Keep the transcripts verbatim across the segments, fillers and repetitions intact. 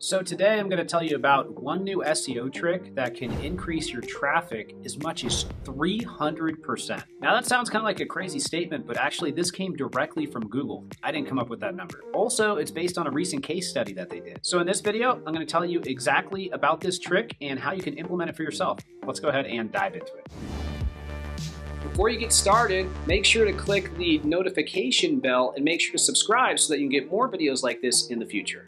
So today I'm going to tell you about one new S E O trick that can increase your traffic as much as three hundred percent. Now that sounds kind of like a crazy statement, but actually this came directly from Google. I didn't come up with that number. Also, it's based on a recent case study that they did. So in this video, I'm going to tell you exactly about this trick and how you can implement it for yourself. Let's go ahead and dive into it. Before you get started, make sure to click the notification bell and make sure to subscribe so that you can get more videos like this in the future.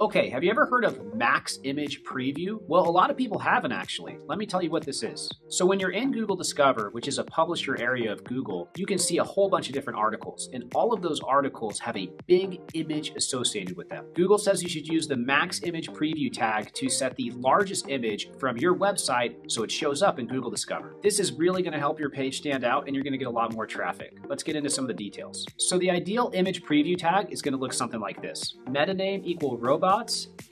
Okay, have you ever heard of Max Image Preview? Well, a lot of people haven't actually. Let me tell you what this is. So when you're in Google Discover, which is a publisher area of Google, you can see a whole bunch of different articles, and all of those articles have a big image associated with them. Google says you should use the Max Image Preview tag to set the largest image from your website so it shows up in Google Discover. This is really gonna help your page stand out, and you're gonna get a lot more traffic. Let's get into some of the details. So the ideal image preview tag is gonna look something like this. Meta name equal robot,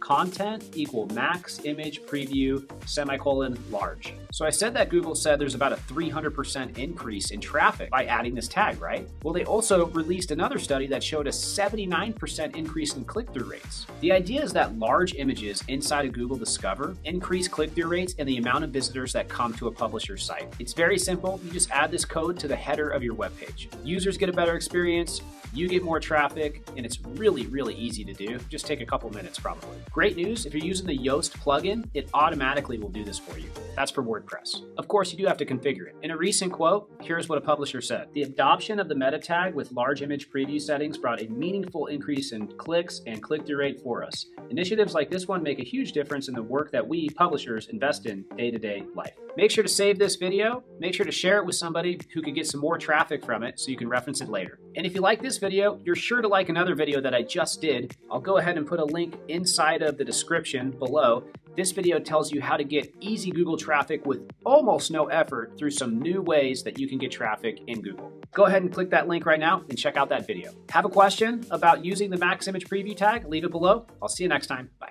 content equal max image preview semicolon large. So I said that Google said there's about a three hundred percent increase in traffic by adding this tag, right? Well, they also released another study that showed a seventy-nine percent increase in click-through rates. The idea is that large images inside of Google Discover increase click-through rates and the amount of visitors that come to a publisher's site. It's very simple. You just add this code to the header of your webpage. Users get a better experience, you get more traffic, and it's really, really easy to do. Just take a couple minutes probably. Great news, if you're using the Yoast plugin, it automatically will do this for you. That's for WordPress. Of course, you do have to configure it. In a recent quote, here's what a publisher said. The adoption of the meta tag with large image preview settings brought a meaningful increase in clicks and click-through rate for us. Initiatives like this one make a huge difference in the work that we, publishers, invest in day-to-day life. Make sure to save this video. Make sure to share it with somebody who could get some more traffic from it so you can reference it later. And if you like this video, you're sure to like another video that I just did. I'll go ahead and put a link inside of the description below. This video tells you how to get easy Google traffic with almost no effort through some new ways that you can get traffic in Google. Go ahead and click that link right now and check out that video. Have a question about using the Max Image Preview tag? Leave it below. I'll see you next time. Bye.